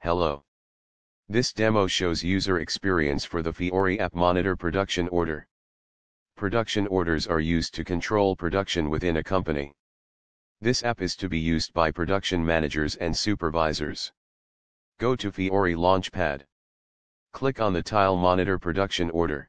Hello. This demo shows user experience for the Fiori app. Monitor production order. Production orders are used to control production within a company. This app is to be used by production managers and supervisors. Go to Fiori Launchpad. Click on the tile Monitor Production Order.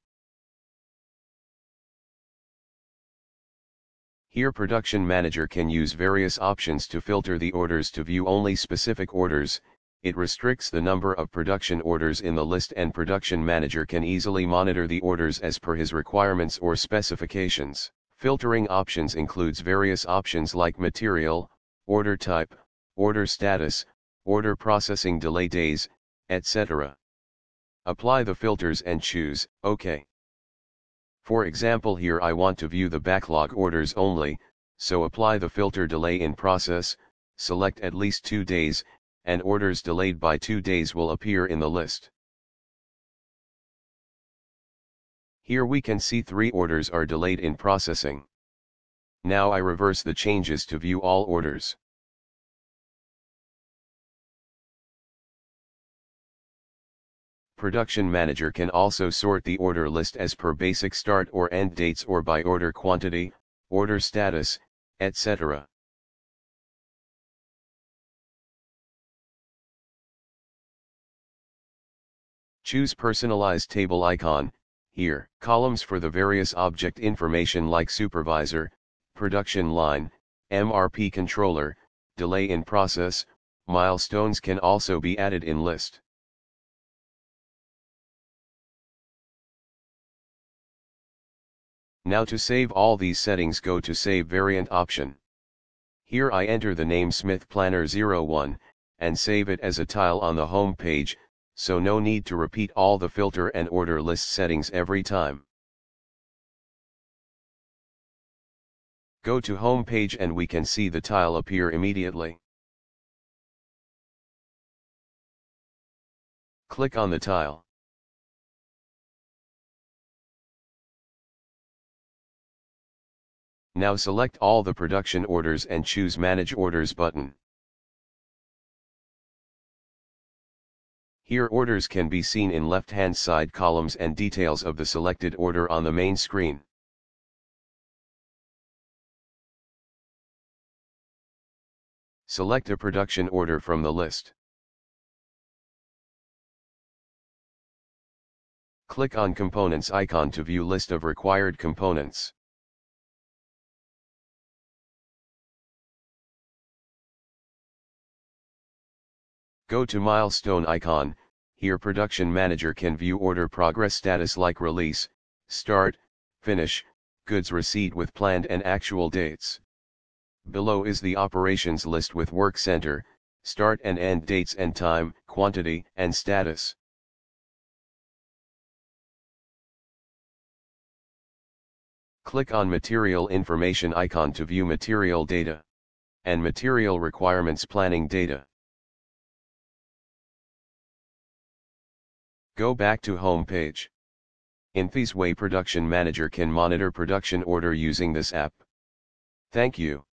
Here production manager can use various options to filter the orders to view only specific orders. It restricts the number of production orders in the list, and production manager can easily monitor the orders as per his requirements or specifications. Filtering options includes various options like material, order type, order status, order processing delay days, etc. Apply the filters and choose OK. For example, here I want to view the backlog orders only, so apply the filter delay in process, select at least 2 days, and orders delayed by 2 days will appear in the list. Here we can see 3 orders are delayed in processing. Now I reverse the changes to view all orders. Production manager can also sort the order list as per basic start or end dates or by order quantity, order status, etc. Choose personalized table icon. Here, columns for the various object information like supervisor, production line, MRP controller, delay in process, milestones can also be added in list. Now to save all these settings, go to Save Variant option. Here I enter the name Smith Planner 01, and save it as a tile on the home page, so no need to repeat all the filter and order list settings every time. Go to home page and we can see the tile appear immediately. Click on the tile. Now select all the production orders and choose Manage Orders button. Here orders can be seen in left-hand side columns and details of the selected order on the main screen. Select a production order from the list. Click on Components icon to view list of required components. Go to milestone icon. Here production manager can view order progress status like release, start, finish, goods receipt with planned and actual dates. Below is the operations list with work center, start and end dates and time, quantity and status. Click on material information icon to view material data and material requirements planning data. Go back to home page. In this way production manager can monitor production order using this app. Thank you.